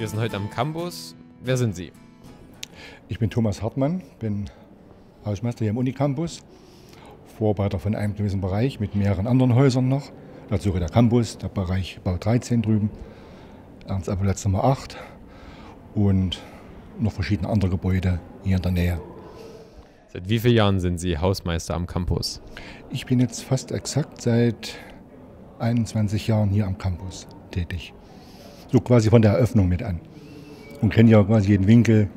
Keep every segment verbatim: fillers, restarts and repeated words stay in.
Wir sind heute am Campus. Wer sind Sie? Ich bin Thomas Hartmann, bin Hausmeister hier am Unicampus, Vorarbeiter von einem gewissen Bereich mit mehreren anderen Häusern noch. Dazu der Campus, der Bereich Bau dreizehn drüben, Ernst-Abbe-Platz Nummer acht und noch verschiedene andere Gebäude hier in der Nähe. Seit wie vielen Jahren sind Sie Hausmeister am Campus? Ich bin jetzt fast exakt seit einundzwanzig Jahren hier am Campus tätig. So quasi von der Eröffnung mit an. Und kenne ja quasi jeden Winkel,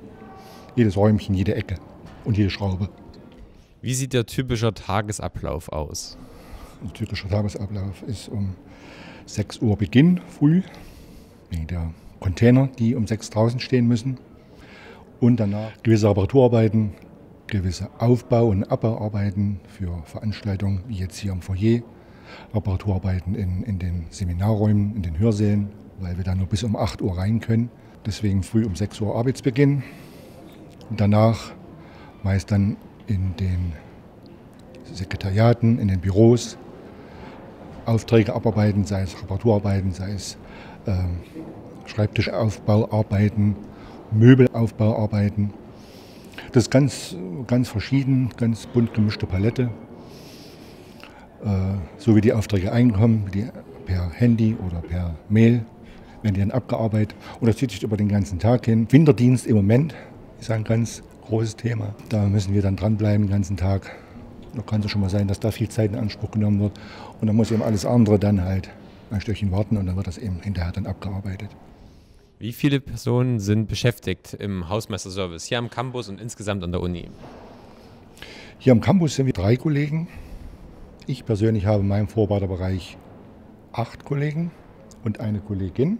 jedes Räumchen, jede Ecke und jede Schraube. Wie sieht der typische Tagesablauf aus? Ein typischer Tagesablauf ist um sechs Uhr Beginn früh, wegen der Container, die um sechs Uhr draußen stehen müssen. Und danach gewisse Reparaturarbeiten, gewisse Aufbau- und Abbauarbeiten für Veranstaltungen, wie jetzt hier im Foyer, Reparaturarbeiten in, in den Seminarräumen, in den Hörsälen, weil wir da nur bis um acht Uhr rein können. Deswegen früh um sechs Uhr Arbeitsbeginn. Und danach meist dann in den Sekretariaten, in den Büros, Aufträge abarbeiten, sei es Reparaturarbeiten, sei es äh, Schreibtischaufbauarbeiten, Möbelaufbauarbeiten. Das ist ganz, ganz verschieden, ganz bunt gemischte Palette. Äh, so wie die Aufträge einkommen, die per Handy oder per Mail werden die dann abgearbeitet. Und das zieht sich über den ganzen Tag hin. Winterdienst im Moment ist ein ganz großes Thema. Da müssen wir dann dranbleiben den ganzen Tag. Da kann es schon mal sein, dass da viel Zeit in Anspruch genommen wird. Und dann muss eben alles andere dann halt ein Stückchen warten und dann wird das eben hinterher dann abgearbeitet. Wie viele Personen sind beschäftigt im Hausmeisterservice hier am Campus und insgesamt an der Uni? Hier am Campus sind wir drei Kollegen. Ich persönlich habe in meinem Vorarbeiterbereich acht Kollegen und eine Kollegin.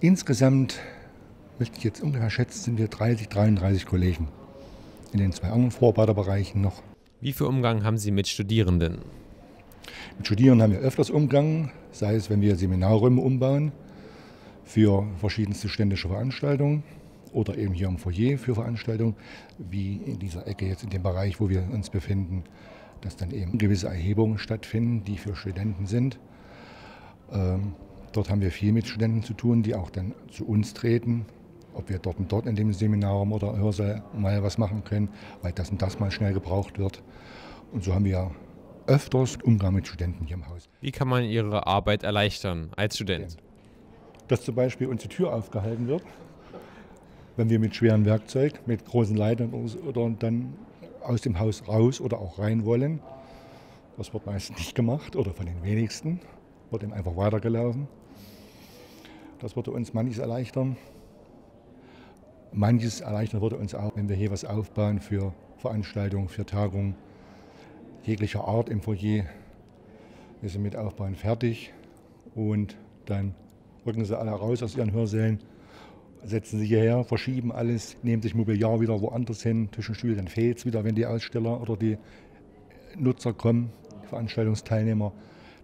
Insgesamt, möchte ich jetzt ungefähr schätzen, sind wir dreißig, dreiunddreißig Kollegen in den zwei anderen Vorarbeiterbereichen noch. Wie viel Umgang haben Sie mit Studierenden? Mit Studierenden haben wir öfters Umgang, sei es, wenn wir Seminarräume umbauen, für verschiedenste ständische Veranstaltungen oder eben hier im Foyer für Veranstaltungen, wie in dieser Ecke jetzt in dem Bereich, wo wir uns befinden, dass dann eben gewisse Erhebungen stattfinden, die für Studenten sind. Ähm, dort haben wir viel mit Studenten zu tun, die auch dann zu uns treten, ob wir dort und dort in dem Seminarraum oder Hörsaal mal was machen können, weil das und das mal schnell gebraucht wird. Und so haben wir öfters Umgang mit Studenten hier im Haus. Wie kann man Ihre Arbeit erleichtern als Student? Ja. Dass zum Beispiel unsere Tür aufgehalten wird, wenn wir mit schwerem Werkzeug, mit großen Leitern oder dann aus dem Haus raus oder auch rein wollen. Das wird meistens nicht gemacht oder von den wenigsten, wird eben einfach weitergelaufen. Das würde uns manches erleichtern. Manches erleichtern würde uns auch, wenn wir hier was aufbauen für Veranstaltungen, für Tagungen, jeglicher Art im Foyer. Wir sind mit Aufbauen fertig und dann rücken sie alle raus aus ihren Hörsälen, setzen sie hierher, verschieben alles, nehmen sich Mobiliar wieder woanders hin, Tisch und Stühle, dann fehlt es wieder, wenn die Aussteller oder die Nutzer kommen, die Veranstaltungsteilnehmer.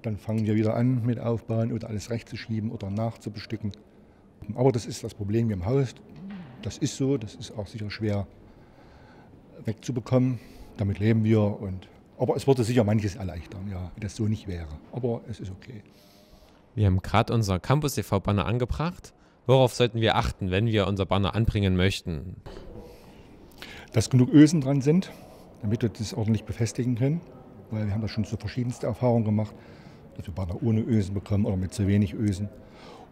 Dann fangen wir wieder an mit Aufbauen oder alles rechtzuschieben oder nachzubestücken. Aber das ist das Problem hier im Haus. Das ist so, das ist auch sicher schwer wegzubekommen. Damit leben wir. Und, aber es würde sicher manches erleichtern, ja, wenn das so nicht wäre. Aber es ist okay. Wir haben gerade unser Campus-T V-Banner angebracht. Worauf sollten wir achten, wenn wir unser Banner anbringen möchten? Dass genug Ösen dran sind, damit wir das ordentlich befestigen können. Weil wir haben da schon so verschiedenste Erfahrungen gemacht, dass wir Banner ohne Ösen bekommen oder mit zu wenig Ösen.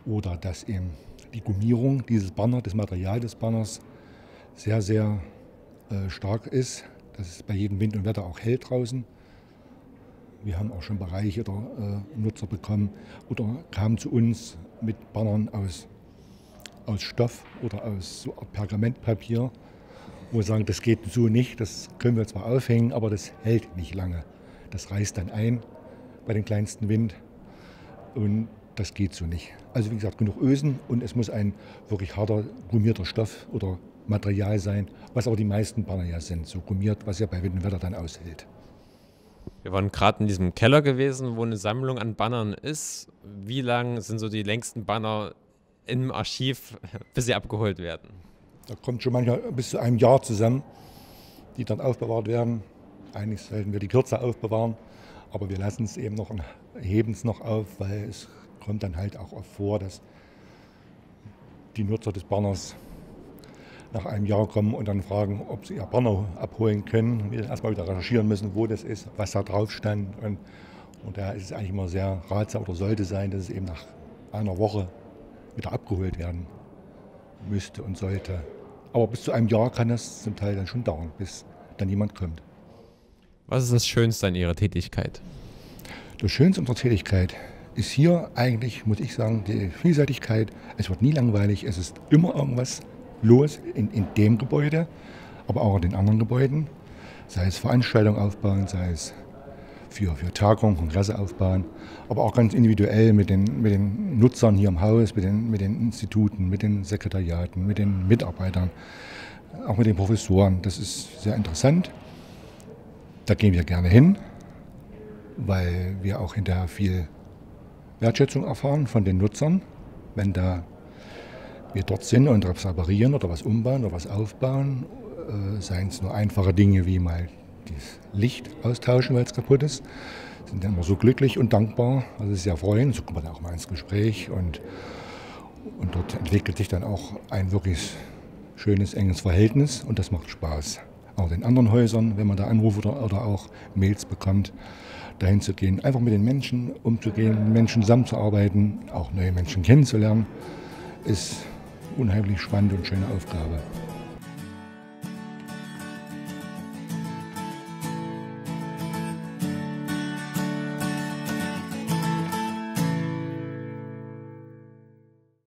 Oder dass eben die Gummierung dieses Banner, das Material des Banners sehr, sehr äh, stark ist. Dass es bei jedem Wind und Wetter auch hält draußen. Wir haben auch schon Bereiche oder äh, Nutzer bekommen oder kamen zu uns mit Bannern aus, aus Stoff oder aus so Pergamentpapier, wo wir sagen, das geht so nicht, das können wir zwar aufhängen, aber das hält nicht lange. Das reißt dann ein bei dem kleinsten Wind und das geht so nicht. Also wie gesagt, genug Ösen und es muss ein wirklich harter, gummierter Stoff oder Material sein, was aber die meisten Banner ja sind, so gummiert, was ja bei Wind und Wetter dann aushält. Wir waren gerade in diesem Keller gewesen, wo eine Sammlung an Bannern ist. Wie lang sind so die längsten Banner im Archiv, bis sie abgeholt werden? Da kommt schon manchmal bis zu einem Jahr zusammen, die dann aufbewahrt werden. Eigentlich sollten wir die kürzer aufbewahren, aber wir lassen es eben noch und heben es noch auf, weil es kommt dann halt auch oft vor, dass die Nutzer des Banners nach einem Jahr kommen und dann fragen, ob sie ihr Banner abholen können. Wir erstmal wieder recherchieren müssen, wo das ist, was da drauf stand. Und, und da ist es eigentlich immer sehr ratsam oder sollte sein, dass es eben nach einer Woche wieder abgeholt werden müsste und sollte. Aber bis zu einem Jahr kann das zum Teil dann schon dauern, bis dann jemand kommt. Was ist das Schönste an Ihrer Tätigkeit? Das Schönste unserer Tätigkeit ist hier eigentlich, muss ich sagen, die Vielseitigkeit. Es wird nie langweilig, es ist immer irgendwas los in, in dem Gebäude, aber auch in den anderen Gebäuden. Sei es Veranstaltungen aufbauen, sei es für, für Tagungen, Kongresse aufbauen, aber auch ganz individuell mit den, mit den Nutzern hier im Haus, mit den, mit den Instituten, mit den Sekretariaten, mit den Mitarbeitern, auch mit den Professoren. Das ist sehr interessant. Da gehen wir gerne hin, weil wir auch hinterher viel Wertschätzung erfahren von den Nutzern, wenn da wir dort sind und reparieren oder was umbauen oder was aufbauen, äh, seien es nur einfache Dinge wie mal das Licht austauschen, weil es kaputt ist, sind dann immer so glücklich und dankbar, also sehr freuen, so kommt man dann auch mal ins Gespräch und, und dort entwickelt sich dann auch ein wirklich schönes, enges Verhältnis und das macht Spaß. Auch in anderen Häusern, wenn man da Anrufe oder, oder auch Mails bekommt, dahin zu gehen, einfach mit den Menschen umzugehen, Menschen zusammenzuarbeiten, auch neue Menschen kennenzulernen, ist unheimlich spannend und schöne Aufgabe.